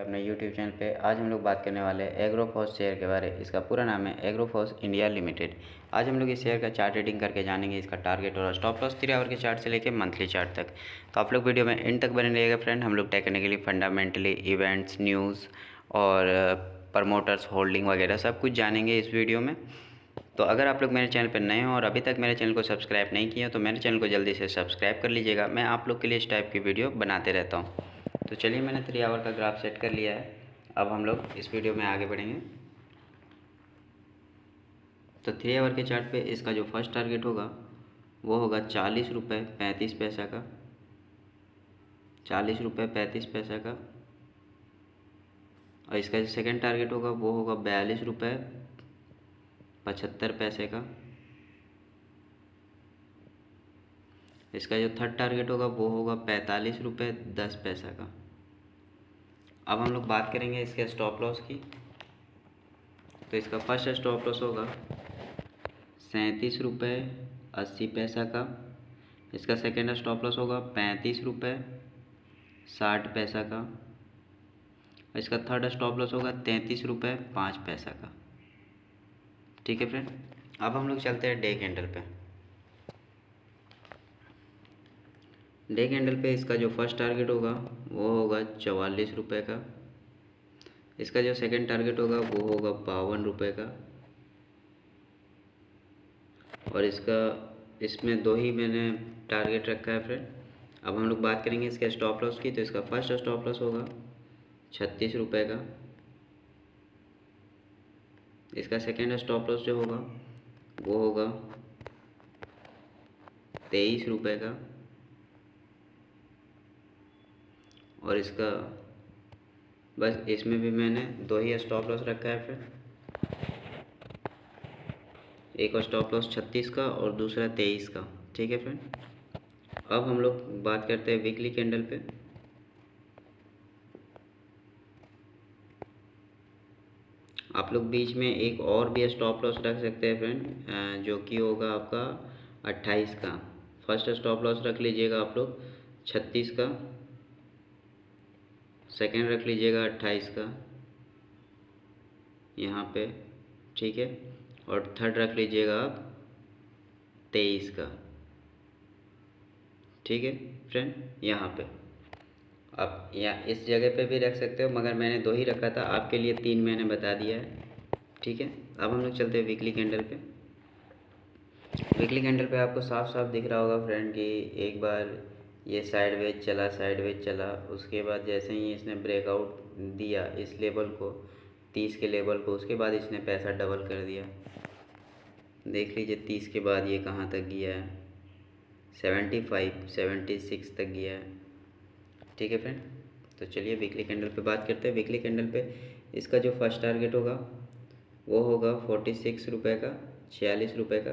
अपने YouTube channel पे आज हम लोग बात करने वाले हैं एग्रोफॉस शेयर के बारे में। इसका पूरा नाम है एग्रोफॉस इंडिया लिमिटेड। आज हम लोग इस शेयर का चार्ट ट्रेडिंग करके जानेंगे, इसका टारगेट और स्टॉप लॉस, 3 आवर के चार्ट से लेके मंथली चार्ट तक। तो आप लोग वीडियो में एंड तक बने रहिएगा फ्रेंड। हम लोग टेक्निकली, फंडामेंटली, इवेंट्स, न्यूज़ और प्रमोटर्स, होल्डिंग वगैरह सब कुछ जानेंगे इस वीडियो में। तो अगर आप लोग मेरे चैनल पर नए हो और अभी तक मेरे चैनल को सब्सक्राइब नहीं किए हो तो मेरे चैनल को जल्दी से सब्सक्राइब कर लीजिएगा। मैं आप लोग के लिए इस टाइप की वीडियो बनाते रहता हूँ। तो चलिए, मैंने 3 आवर का ग्राफ सेट कर लिया है। अब हम लोग इस वीडियो में आगे बढ़ेंगे। तो 3 आवर के चार्ट पे इसका जो फर्स्ट टारगेट होगा वो होगा ₹40.35 का, ₹40.35 का। और इसका जो सेकेंड टारगेट होगा वो होगा ₹42.75 का। इसका जो थर्ड टारगेट होगा वो होगा ₹45.10 का। अब हम लोग बात करेंगे इसके स्टॉप लॉस की। तो इसका फर्स्ट स्टॉप लॉस होगा ₹37.80 का। इसका सेकंड स्टॉप लॉस होगा ₹35.60 का। इसका थर्ड स्टॉप लॉस होगा ₹33.05 का। ठीक है फ्रेंड, अब हम लोग चलते हैं डे कैंडल पे। डे कैंडल पे इसका जो फर्स्ट टारगेट होगा वो होगा ₹44 का। इसका जो सेकंड टारगेट होगा वो होगा ₹52 का। और इसका इसमें 2 ही मैंने टारगेट रखा है फ्रेंड। अब हम लोग बात करेंगे इसके स्टॉप लॉस की। तो इसका फर्स्ट स्टॉप लॉस होगा ₹36 का। इसका सेकंड स्टॉप लॉस जो होगा वो होगा ₹23 का। और इसका बस इसमें भी मैंने 2 ही स्टॉप लॉस रखा है फ्रेंड। एक स्टॉप लॉस 36 का और दूसरा 23 का। ठीक है फ्रेंड, अब हम लोग बात करते हैं वीकली कैंडल पे। आप लोग बीच में एक और भी स्टॉप लॉस रख सकते हैं फ्रेंड, जो कि होगा आपका 28 का। फर्स्ट स्टॉप लॉस रख लीजिएगा आप लोग 36 का, सेकेंड रख लीजिएगा 28 का यहाँ पे, ठीक है, और थर्ड रख लीजिएगा आप 23 का। ठीक है फ्रेंड, यहाँ पे आप या इस जगह पे भी रख सकते हो, मगर मैंने 2 ही रखा था, आपके लिए 3 मैंने बता दिया है। ठीक है, अब हम लोग चलते हैं वीकली कैंडल पे। वीकली कैंडल पे आपको साफ साफ दिख रहा होगा फ्रेंड कि एक बार ये साइडवेज चला, उसके बाद जैसे ही इसने ब्रेकआउट दिया इस लेवल को, 30 के लेवल को, उसके बाद इसने पैसा डबल कर दिया। देख लीजिए 30 के बाद ये कहाँ तक गया है, 75, 76 तक गया है। ठीक है फ्रेंड, तो चलिए वीकली कैंडल पे बात करते हैं। वीकली कैंडल पे इसका जो फर्स्ट टारगेट होगा वो होगा ₹46 का, ₹46 का।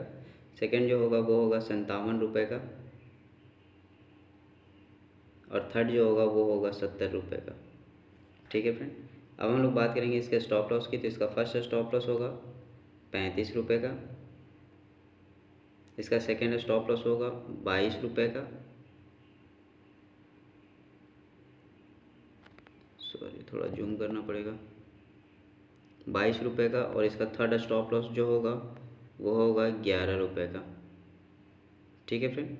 सेकेंड जो होगा वो होगा ₹57 का। और थर्ड जो होगा वो होगा ₹70 का। ठीक है फ्रेंड, अब हम लोग बात करेंगे इसके स्टॉप लॉस की। तो इसका फर्स्ट स्टॉप लॉस होगा ₹35 का। इसका सेकंड स्टॉप लॉस होगा ₹22 का, सॉरी थोड़ा जूम करना पड़ेगा, ₹22 का। और इसका थर्ड स्टॉप लॉस जो होगा वो होगा ₹11 का। ठीक है फ्रेंड,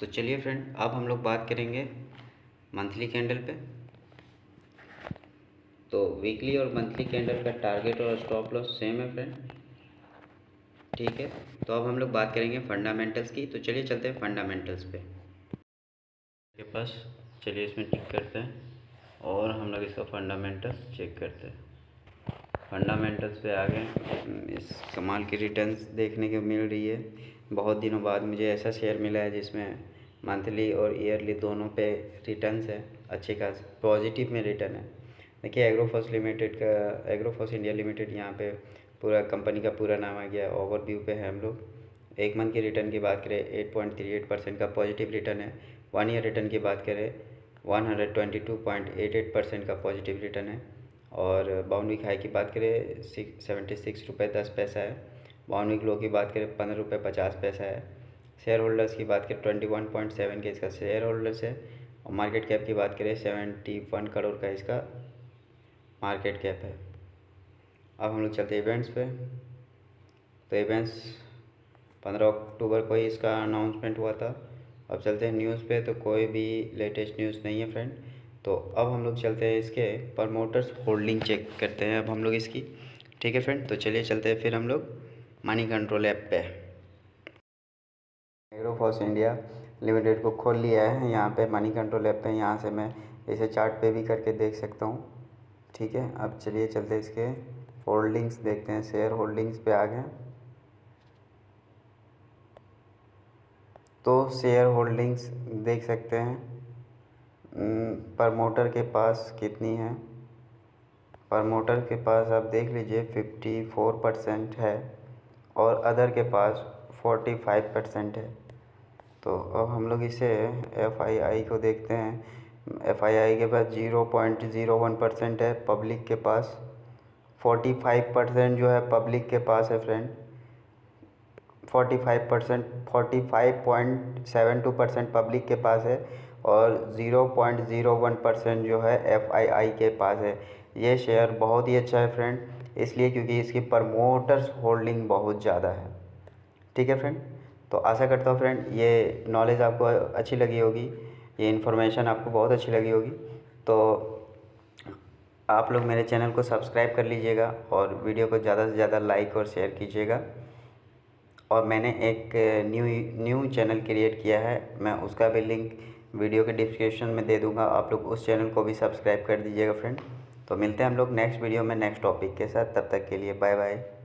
तो चलिए फ्रेंड, अब हम लोग बात करेंगे मंथली कैंडल पे। तो वीकली और मंथली कैंडल का टारगेट और स्टॉप लॉस सेम है फ्रेंड। ठीक है, तो अब हम लोग बात करेंगे फंडामेंटल्स की। तो चलिए चलते हैं फंडामेंटल्स पे के पास। चलिए इसमें टिक करते हैं और हम लोग इसका फंडामेंटल्स चेक करते हैं। फंडामेंटल्स पे आ गए। इस कमाल की रिटर्न्स देखने को मिल रही है। बहुत दिनों बाद मुझे ऐसा शेयर मिला है जिसमें मंथली और ईयरली दोनों पे रिटर्न्स है, अच्छे खास पॉजिटिव में रिटर्न है। देखिए एग्रोफॉस लिमिटेड का, एग्रोफॉस इंडिया लिमिटेड, यहाँ पे पूरा कंपनी का पूरा नाम आ गया। ओवरव्यू पे है हम लोग। 1 मंथ के रिटर्न की बात करें 8.38% का पॉजिटिव रिटर्न है। 1 ईयर रिटर्न की बात करें 122.88% का पॉजिटिव रिटर्न है। और 52 वीक हाई की बात करें 76.10 है। 52 वीक लो की बात करें ₹15.50 है। शेयर होल्डर्स की बात करें 21.7 के इसका शेयर होल्डर्स है। और मार्केट कैप की बात करें 71 करोड़ का इसका मार्केट कैप है। अब हम लोग चलते हैं इवेंट्स पे। तो इवेंट्स 15 अक्टूबर को ही इसका अनाउंसमेंट हुआ था। अब चलते हैं न्यूज़ पे, तो कोई भी लेटेस्ट न्यूज़ नहीं है फ्रेंड। तो अब हम लोग चलते हैं इसके प्रमोटर्स होल्डिंग चेक करते हैं अब हम लोग इसकी, ठीक है फ्रेंड। तो चलिए चलते हैं फिर हम लोग मनी कंट्रोल ऐप पे। एग्रोफॉस इंडिया लिमिटेड को खोल लिया है यहाँ पे मनी कंट्रोल ऐप पे। यहाँ से मैं इसे चार्ट पे भी करके देख सकता हूँ, ठीक है। अब चलिए चलते हैं इसके होल्डिंग्स देखते हैं, शेयर होल्डिंग्स पे आ गए। तो शेयर होल्डिंग्स देख सकते हैं प्रमोटर के पास कितनी है। प्रमोटर के पास आप देख लीजिए 54% है और अदर के पास 45% है। तो अब हम लोग इसे FII को देखते हैं। FII के पास 0.01% है, पब्लिक के पास 45% जो है पब्लिक के पास है फ्रेंड, 45.72% पब्लिक के पास है और 0.01% जो है FII के पास है। ये शेयर बहुत ही अच्छा है फ्रेंड, इसलिए क्योंकि इसकी प्रमोटर्स होल्डिंग बहुत ज़्यादा है, ठीक है फ्रेंड। तो आशा करता हूँ फ्रेंड ये नॉलेज आपको अच्छी लगी होगी, ये इन्फॉर्मेशन आपको बहुत अच्छी लगी होगी। तो आप लोग मेरे चैनल को सब्सक्राइब कर लीजिएगा और वीडियो को ज़्यादा से ज़्यादा लाइक और शेयर कीजिएगा। और मैंने एक न्यू चैनल क्रिएट किया है, मैं उसका भी लिंक वीडियो के डिस्क्रिप्शन में दे दूंगा, आप लोग उस चैनल को भी सब्सक्राइब कर दीजिएगा फ्रेंड। तो मिलते हैं हम लोग नेक्स्ट वीडियो में नेक्स्ट टॉपिक के साथ, तब तक के लिए बाय बाय।